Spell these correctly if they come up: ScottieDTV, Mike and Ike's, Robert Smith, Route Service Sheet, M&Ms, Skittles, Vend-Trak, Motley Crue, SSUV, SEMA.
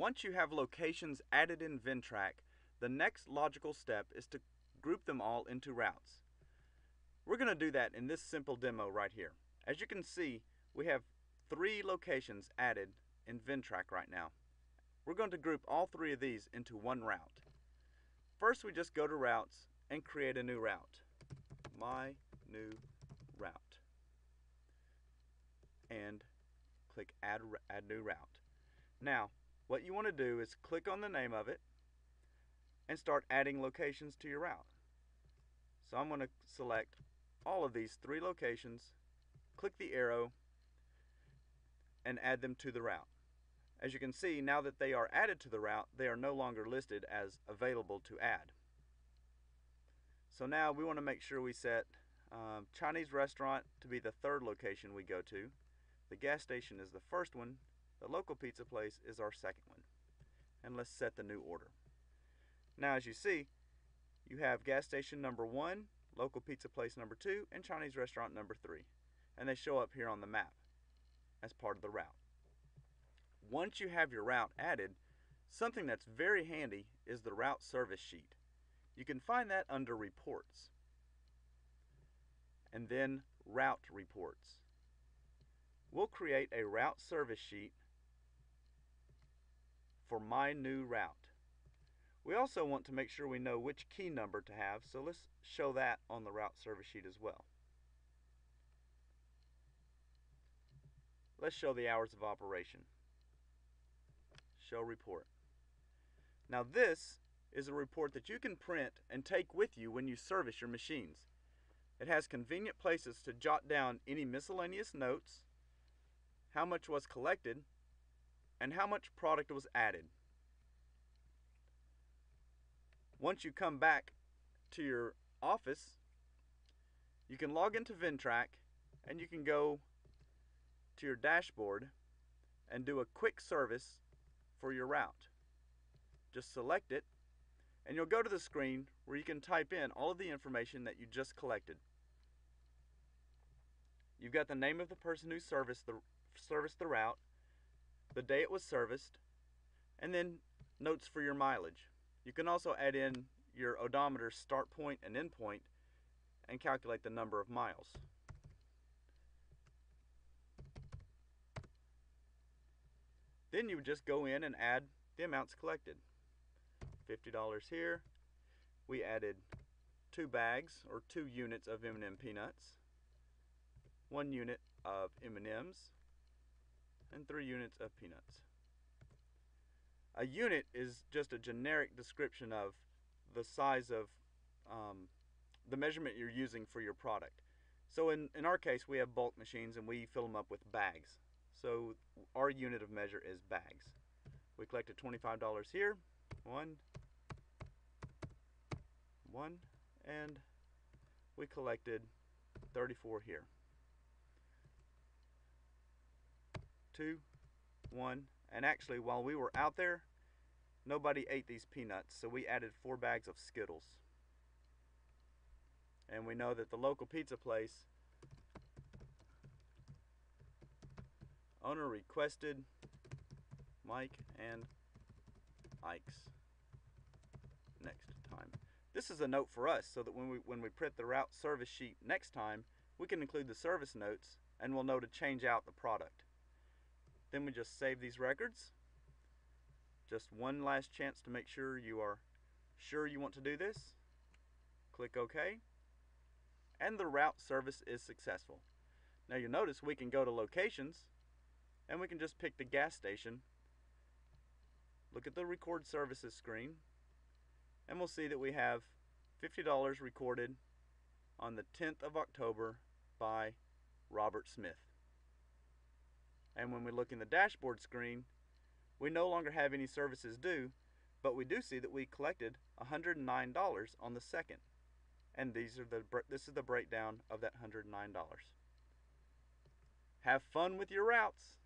Once you have locations added in Vend-Trak, the next logical step is to group them all into routes. We're going to do that in this simple demo right here. As you can see, we have 3 locations added in Vend-Trak right now. We're going to group all 3 of these into one route. First, we just go to routes and create a new route. My new route. And click add new route. Now, what you want to do is click on the name of it and start adding locations to your route. So I'm going to select all of these 3 locations, click the arrow, and add them to the route. As you can see, now that they are added to the route, they are no longer listed as available to add. So now we want to make sure we set Chinese restaurant to be the 3rd location we go to. The gas station is the 1st one. The local pizza place is our 2nd one. And let's set the new order. Now, as you see, you have gas station number 1, local pizza place number 2, and Chinese restaurant number 3. And they show up here on the map as part of the route. Once you have your route added, something that's very handy is the Route Service Sheet. You can find that under Reports, and then Route Reports. We'll create a Route Service Sheet for my new route. We also want to make sure we know which key number to have, so let's show that on the Route Service Sheet as well. Let's show the hours of operation. Show report. Now, this is a report that you can print and take with you when you service your machines. It has convenient places to jot down any miscellaneous notes, how much was collected, and how much product was added. Once you come back to your office, you can log into Vend-Trak and you can go to your dashboard and do a quick service for your route. Just select it and you'll go to the screen where you can type in all of the information that you just collected. You've got the name of the person who serviced the route, the day it was serviced, and then notes for your mileage. You can also add in your odometer's start point and end point and calculate the number of miles. Then you would just go in and add the amounts collected. $50 here. We added 2 bags or 2 units of M&M peanuts, 1 unit of M&Ms, and 3 units of peanuts. A unit is just a generic description of the size of the measurement you're using for your product. So in our case, we have bulk machines and we fill them up with bags. So our unit of measure is bags. We collected $25 here. 1, 1, and we collected 34 here. 2, 1, and actually while we were out there, nobody ate these peanuts, so we added 4 bags of Skittles. And we know that the local pizza place owner requested Mike and Ike's next time. This is a note for us so that when we print the Route Service Sheet next time, we can include the service notes and we'll know to change out the product. Then we just save these records. Just one last chance to make sure you are sure you want to do this. Click OK. And the route service is successful. Now you'll notice we can go to locations and we can just pick the gas station. Look at the Record Services screen and we'll see that we have $50 recorded on the 10th of October by Robert Smith. And when we look in the dashboard screen, we no longer have any services due, but we do see that we collected $109 on the 2nd. And this is the breakdown of that $109. Have fun with your routes.